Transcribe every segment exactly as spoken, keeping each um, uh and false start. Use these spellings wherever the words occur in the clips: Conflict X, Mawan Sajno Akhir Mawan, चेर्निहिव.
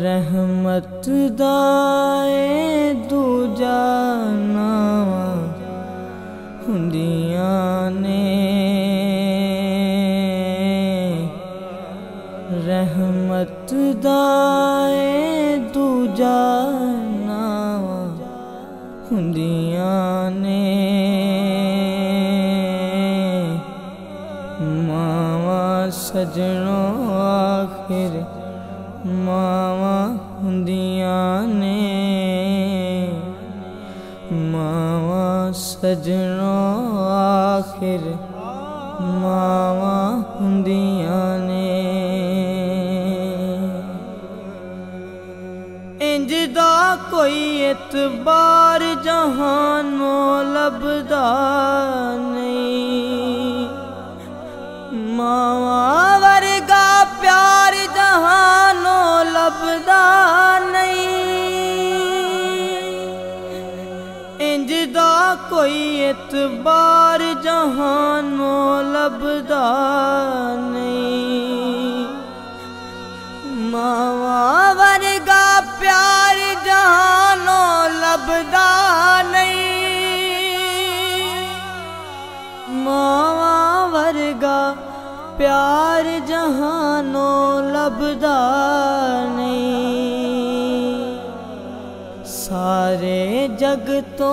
रहमत दाए दूजा नावां हुंदियां ने, रहमत दाए दूजा नावां हुंदियां ने, मावां सजणो आखिर मावां हुंदियां ने, मावां सजणो आखिर मावां हुंदियां ने। इंज दा कोई एतबार जहानों लभदा नहीं, मावां वर्गा प्यार जहानों लभदा नहीं, इंज दा कोई एतबार जहानों लभदा नहीं, मावां वर्गा प्यार जहानों लभदा नहीं, मावां वर्गा प्यार जहानों लभदा नहीं। सारे जग तो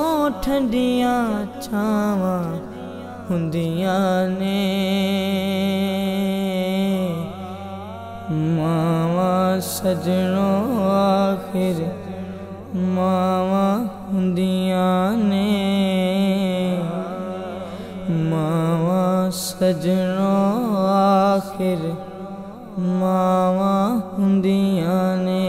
ठंडियां छावां हुंदियां ने, मावां सजणो आखिर मावां हुंदियां ने, मावां सजणो आखिर मावां हुंदियां ने।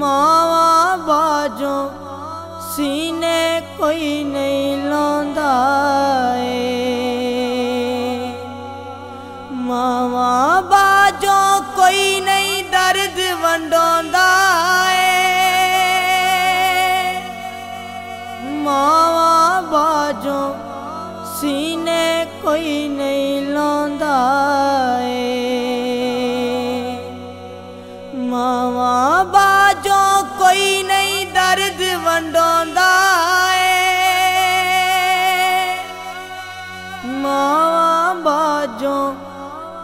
मावां बाजों सीने कोई नहीं लांदा ए, मावां बाजों कोई नहीं दर्द वंडोंदा ए, मावां बाजों सीने कोई नहीं लांदा ए, मावां बाजों कोई नहीं दर्द वंडोंदा ए, मावां बाजों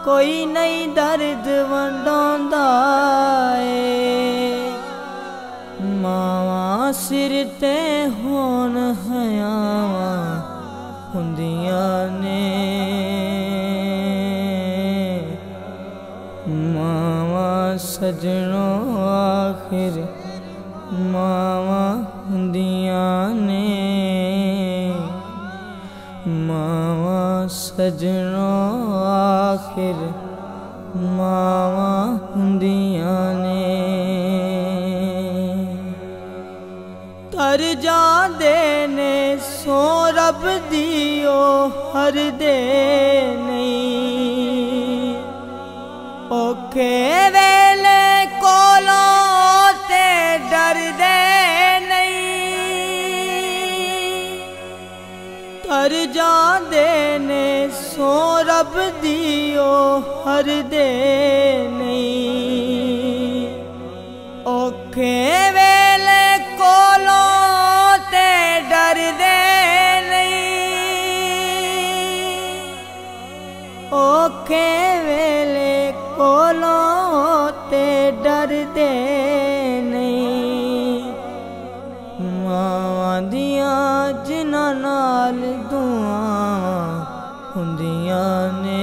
कोई नहीं दर्द वंडोंदा ए। मावां सिर ते होन हयावां हुंदियां ने, मावां सजणो आखिर मावां हुंदियां ने, मावां सजणो आखिर मावां हुंदियां ने। तर जांदे ने सो रब दियो हर दे नहीं, औखे वेले कोलों ते डर दे नहीं, तर जांदे ने सो रब दियो हर दे नहीं, औखे वेले कोलों डर दे नहीं, औखे वेले कोलों ते डर दे नहीं। मावां दियां जिन्हां नाल दुआवां हुंदियां ने,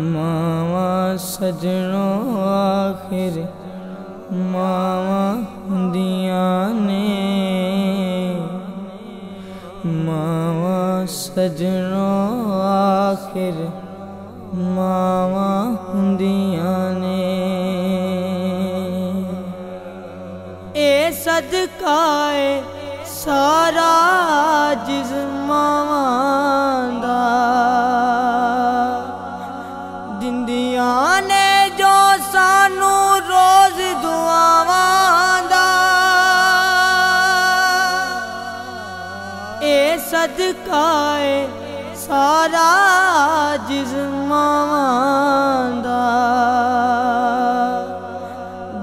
मावां सजणो आखिर मावां दिया ने मावां सजनों आखिर मावां दिया ने। ए सदकाए सारा जिस मावां दा दिंदिया ने जो सानू रोज दुआवां दा। ए सदकाए सारा जिस मावां दा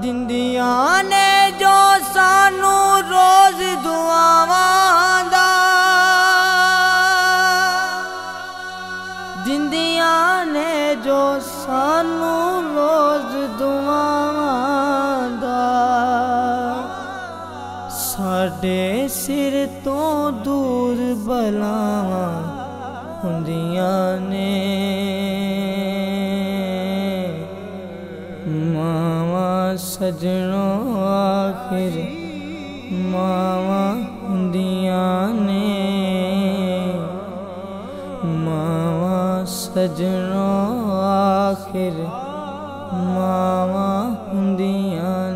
दिंदिया ने जो सानू रोज दुआवां दा। दिंदिया ने जो सानू रोज दुआवां दा साडे सिर तो दूर बलावां हुंदियां ने मावां सजनो आखिर मावां हुंदियां ने मावां सजनो आखिर मावां हुंदियां ने।